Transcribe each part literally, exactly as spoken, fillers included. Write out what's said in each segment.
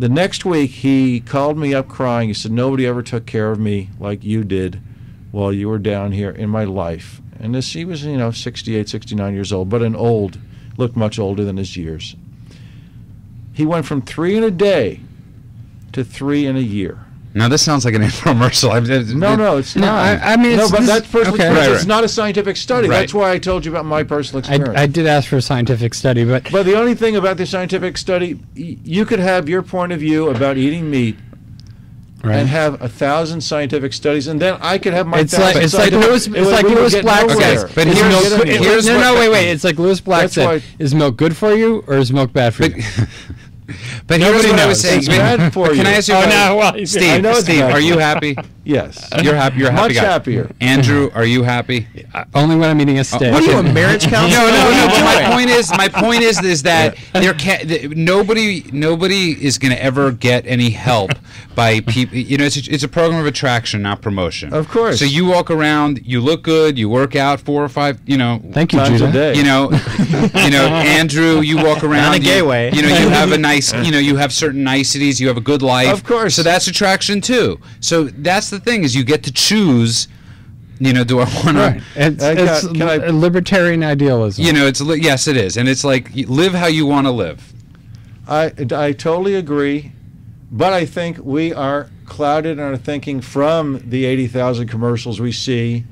the next week he called me up crying. He said, nobody ever took care of me like you did while you were down here in my life. And this, he was, you know, sixty-eight, sixty-nine years old, but an old, looked much older than his years. He went from three in a day to three in a year. Now this sounds like an infomercial. I mean, no, no, it's no, not. I, I mean, no, it's, but that's personal okay. right, right. It's not a scientific study. Right. That's why I told you about my personal experience. I, I did ask for a scientific study, but but the only thing about the scientific study, you could have your point of view about eating meat, right. and have a thousand scientific studies, and then I could have my. It's like it's like Lewis, it's like Lewis Black says. But here's no, no, wait, wait. It's like Lewis Black said. Is milk good for you or is milk bad for you? But here's what I was saying. Bad for you. Can I ask you oh, no, well, Steve, Steve, are you happy? Yes. You're happy. You're a happy guy. Much happier. Andrew, are you happy? Uh, only when I'm eating a steak. Uh, what are you, a marriage counselor? No, no, no. But my point is, my point is, is that there can't, nobody, nobody is going to ever get any help by people. You know, it's a, it's a program of attraction, not promotion. Of course. So you walk around, you look good, you work out four or five, you know. Thank you, Judah. You know, you know, Andrew, you walk around. In a gay way. You know, you have a nice, you know, you have certain niceties, you have a good life. Of course. So that's attraction too. So that's the thing, is you get to choose, you know, do I want right. to... It's, it's can I, libertarian idealism. You know, it's yes, it is. And it's like, live how you want to live. I, I totally agree, but I think we are clouded in our thinking from the eighty thousand commercials we see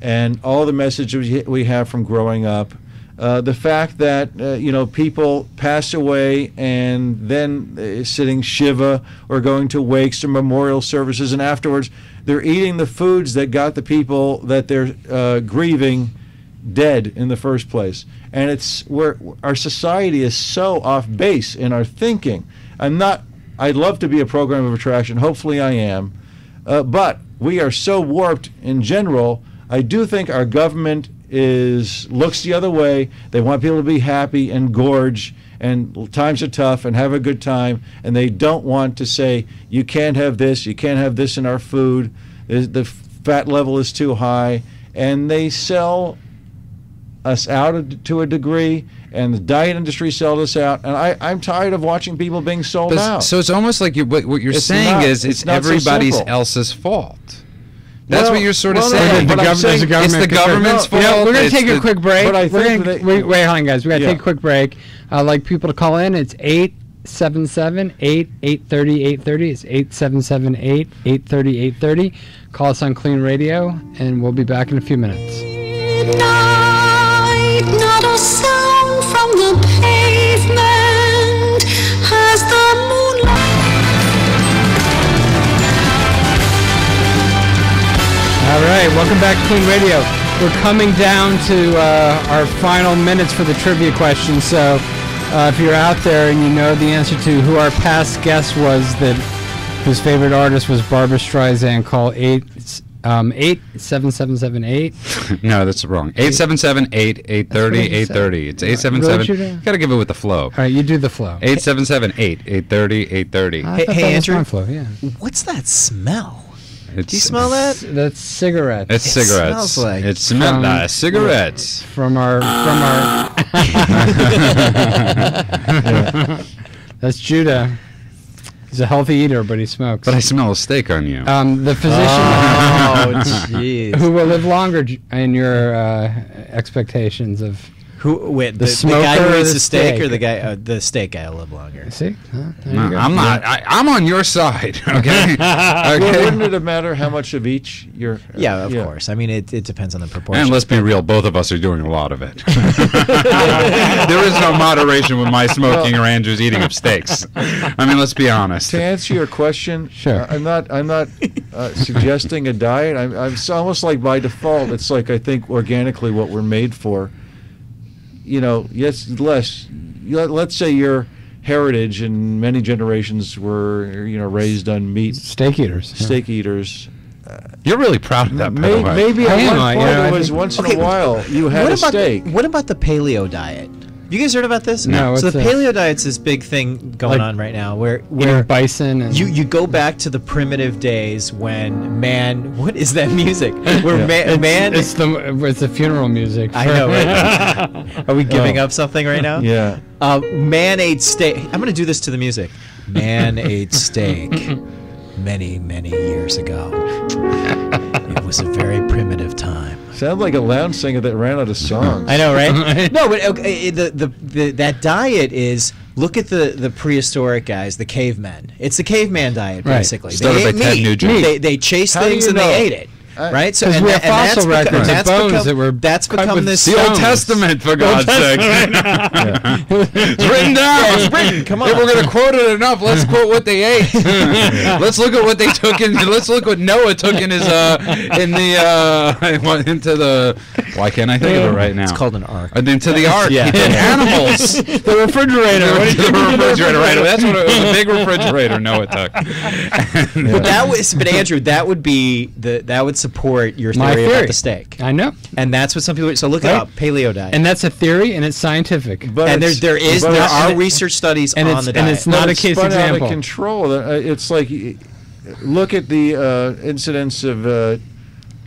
and all the messages we have from growing up. Uh, the fact that, uh, you know, people pass away and then uh, sitting Shiva or going to wakes or memorial services, and afterwards they're eating the foods that got the people that they're uh, grieving dead in the first place. And it's where our society is so off base in our thinking. I'm not, I'd love to be a program of attraction. Hopefully I am. Uh, but we are so warped in general. I do think our government is looks the other way. They want people to be happy and gorge, and times are tough, and have a good time, and they don't want to say, you can't have this, you can't have this in our food, the fat level is too high, and they sell us out to a degree, and the diet industry sells us out, and I, I'm tired of watching people being sold but, out. So it's almost like you're, what you're it's saying not, is it's, it's everybody so else's fault. That's well, what you're sort of well, saying. No, no, the gov saying government it's the government's fault. Yeah, we're going to take a quick break. But I think gonna, we, wait, hang on, guys. We've got to yeah. take a quick break. I'd like people to call in. It's eight seven seven, eight eight three zero, eight three zero. It's eight seven seven, eight eight three zero, eight three zero. Call us on Clean Radio, and we'll be back in a few minutes. Night, not a sound from the pavement has the moon. All right, welcome back to Clean Radio. We're coming down to uh, our final minutes for the trivia question, so uh, if you're out there and you know the answer to who our past guest was, that whose favorite artist was Barbara Streisand, call eight seven seven seven eight. No, that's wrong. eight seven seven, eight eight three zero, eight three zero. It's eight seven seven. Got to give it with the flow. All right, you do the flow. eight seven seven, eight eight three zero, eight three zero. Hey, hey Andrew, flow, yeah. What's that smell? It's, do you smell that? That's cigarettes. It's cigarettes. It smells like it smells like cigarettes from our from our. Yeah. That's Judah. He's a healthy eater, but he smokes. But I smell a steak on you. Um, the physician. Oh, jeez. Who will live longer in your uh, expectations of who? Wait, the, the, smoker the guy who eats the steak, steak or the guy? Uh, the steak guy will live longer. See. Huh? No, I'm not. I, I'm on your side. Okay. Okay. Well, wouldn't it matter how much of each? You're, yeah, of yeah. course. I mean, it, it depends on the proportion. And let's be real, both of us are doing a lot of it. There is no moderation with my smoking well, or Andrew's eating of steaks. I mean, let's be honest. To answer your question, sure. uh, I'm not. I'm not uh, suggesting a diet. I'm, I'm so almost like by default. It's like I think organically what we're made for. You know, yes, less. Let's say you're heritage and many generations were, you know, raised on meat. Steak eaters. Steak yeah. eaters. Uh, You're really proud of that, by the way. Maybe at one point it was once in a while you had a steak. What about the paleo diet? Have you guys heard about this? No. no. So the paleo diet's this big thing going like, on right now, where where bison and you you go back to the primitive days when man, what is that music? Where yeah. man, it's, man, it's the it's the funeral music. I know. Right? Are we giving oh. up something right now? Yeah. Uh, man ate steak. I'm gonna do this to the music. Man ate steak many many years ago. It was a very primitive time. Sounds like a lounge singer that ran out of songs. I know, right? No, but okay, the, the the that diet is. Look at the the prehistoric guys, the cavemen. It's the caveman diet, right. basically. Started they ate by Ted Nugent. They they chased How things and know? they ate it. Right, so and, we have fossil and that's records, that's bones become, that were that's become this the Old Testament for God's sake. yeah. It's written down. It's written. Come on, if we're going to quote it enough, let's quote what they ate. Let's look at what they took in. Let's look what Noah took in his uh in the uh into the. Why can't I think of it right now? It's called an ark. And into the ark, yeah. He animals. The refrigerator. What did you the refrigerator, right? That's what it was. A big refrigerator. Noah took. And, yeah. But that was. But Andrew, that would be the. That would. Support your theory, theory about the steak. I know, and that's what some people. So look right. it up, paleo diet, and that's a theory, and it's scientific. But and there's there is there are research studies on the diet, and it's not a case example. Out of control. It's like look at the uh, incidence of uh,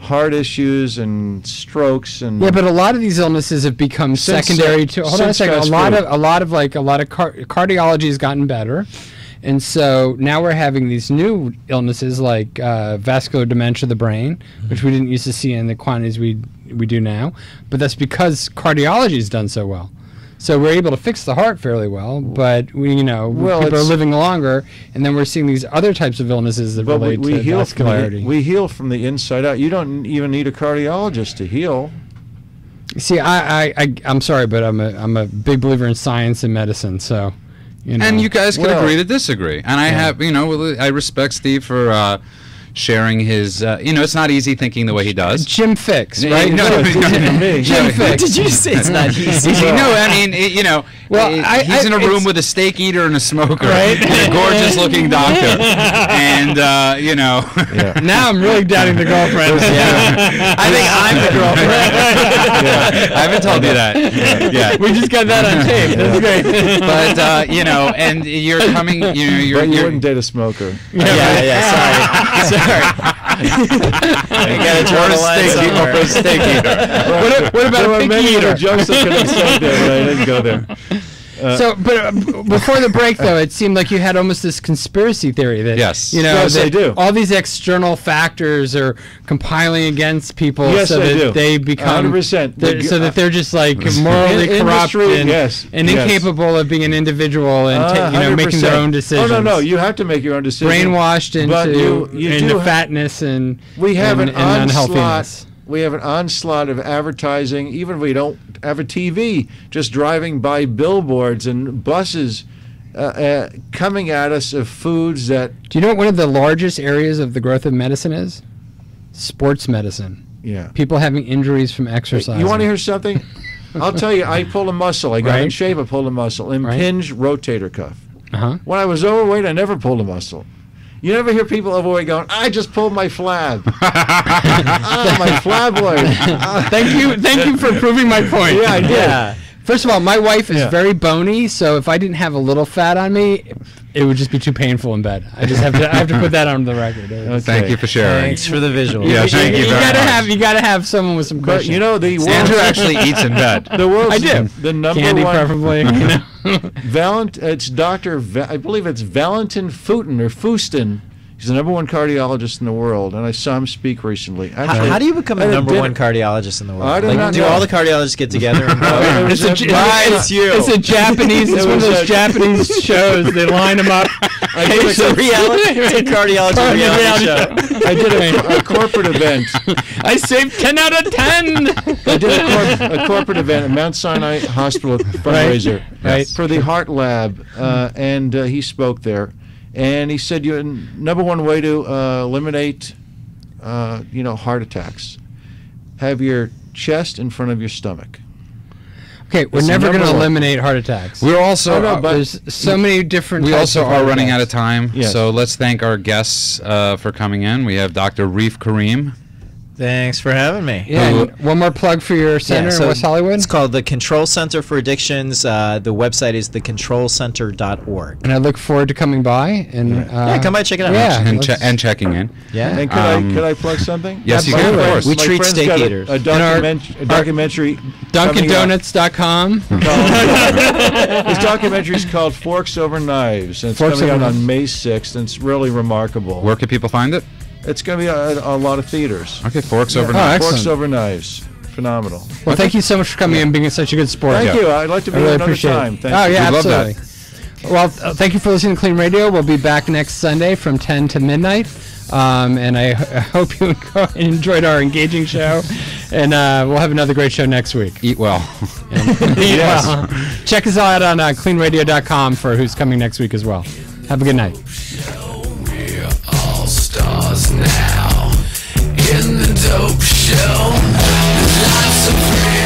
heart issues and strokes and yeah, but a lot of these illnesses have become secondary to. Hold on a second. A lot of a lot of like a lot of car cardiology has gotten better. And so now we're having these new illnesses like uh, vascular dementia of the brain, which we didn't used to see in the quantities we we do now. But that's because cardiology has done so well. So we're able to fix the heart fairly well, but we, you know, well, people are living longer, and then we're seeing these other types of illnesses that relate we, we to heal vascularity. From, we heal from the inside out. You don't even need a cardiologist to heal. See, I, I, I I'm sorry, but I'm a I'm a big believer in science and medicine, so. You know. And you guys can well, agree to disagree. And I yeah. have, you know, I respect Steve for uh, sharing his, uh, you know, it's not easy thinking the way he does. Jim Fix, right? No, no, no, no, no, no. Jim Fix. Did you say it's not easy? No, I mean, it, you know, well, it, I, he's I, in a room with a steak eater and a smoker, right? And a gorgeous-looking doctor. And, uh, you know. Yeah. Now I'm really doubting the girlfriend. Yeah. I think I'm the girlfriend. Yeah. I haven't told you that. Yeah. Yeah. We just got that on tape. Yeah. That's great. But, uh, you know, and you're coming, you know, you're... But you wouldn't date a smoker. Yeah, yeah, yeah, sorry. Sorry. You gotta draw a steak eater for a steak eater. Right. What, what about there a pig eater? Jokes that could have said there, but I didn't go there. Uh, so, but uh, before the break, though, it seemed like you had almost this conspiracy theory that yes, you know, yes, that they do. All these external factors are compiling against people, yes, so they that do. they become, one hundred percent. so that they're just like morally in, corrupt and, yes, and yes. incapable of being an individual and uh, you know, making their own decisions. Oh no, no, you have to make your own decisions. Brainwashed into you, you into fatness and we have and, an and unhealthiness. We have an onslaught of advertising, even if we don't have a T V, just driving by billboards and buses uh, uh, coming at us of foods that... Do you know what one of the largest areas of the growth of medicine is? Sports medicine. Yeah. People having injuries from exercise. You want to hear something? I'll tell you, I pulled a muscle. I got right? in shape, I pulled a muscle. Impinged right? rotator cuff. Uh-huh. When I was overweight, I never pulled a muscle. You never hear people overweight going, I just pulled my flab. Oh, my flaboid. Uh, thank you thank you for proving my point. Yeah, I did. Yeah. First of all, my wife is yeah. very bony, so if I didn't have a little fat on me, it would just be too painful in bed. I just have to I have to put that on the record. Okay. Thank you for sharing. Thanks for the visual. Yeah, thank you, you, you very gotta much. have you gotta have someone with some cushion. But, you know, the Andrew actually eats in bed. The world's I do. The number Candy one preferably. You know? Valent, it's Doctor Va I believe it's Valentin Futen or Fustin. He's the number one cardiologist in the world, and I saw him speak recently. Actually, how, how do you become the number one cardiologist in the world? I don't like, do know. all the cardiologists get together? And go, it's, it's, a, it's, you. it's a Japanese. It's one of those Japanese shows. They line them up. I did it's a, a reality, it's a cardiology Cardi reality, reality show. show. I did a, a corporate event. I saved ten out of ten. I did a, corp a corporate event at Mount Sinai Hospital fundraiser right. Right. for the Heart Lab, uh, and uh, he spoke there. And he said, "Your number one way to uh, eliminate, uh, you know, heart attacks, have your chest in front of your stomach." Okay, we're it's never going to eliminate heart attacks. We're also oh, no, but there's so many different. We types also of are running attacks. out of time, yes. so let's thank our guests uh, for coming in. We have Doctor Reef Karim. Thanks for having me. Yeah. And one more plug for your center yeah, so in West Hollywood. It's called the Control Center for Addictions. Uh, the website is the control center dot org. And I look forward to coming by and uh, yeah, come by, check it out. Yeah, and, che and checking in. Yeah. And could um, I could I plug something? Yes, yeah, you can. Of course. We My treat steak eaters. A, a, document our, a documentary. Dunkin Donuts dot com. This documentary is called Forks Over Knives, and it's Forks coming out on May sixth. And it's really remarkable. Where can people find it? It's going to be a, a lot of theaters. Okay, Forks yeah. Over Knives. Oh, Forks Over Knives. Phenomenal. Well, okay. Thank you so much for coming yeah. and being such a good sport. Thank yeah. you. I'd like to be really another time. Thank oh, you. yeah, we absolutely. Well, uh, thank you for listening to Clean Radio. We'll be back next Sunday from ten to midnight. Um, and I, I hope you enjoyed our engaging show. And uh, we'll have another great show next week. Eat well. Eat yes. well. Check us out on uh, clean radio dot com for who's coming next week as well. Have a good night. Stars now in the dope show. The lights are free.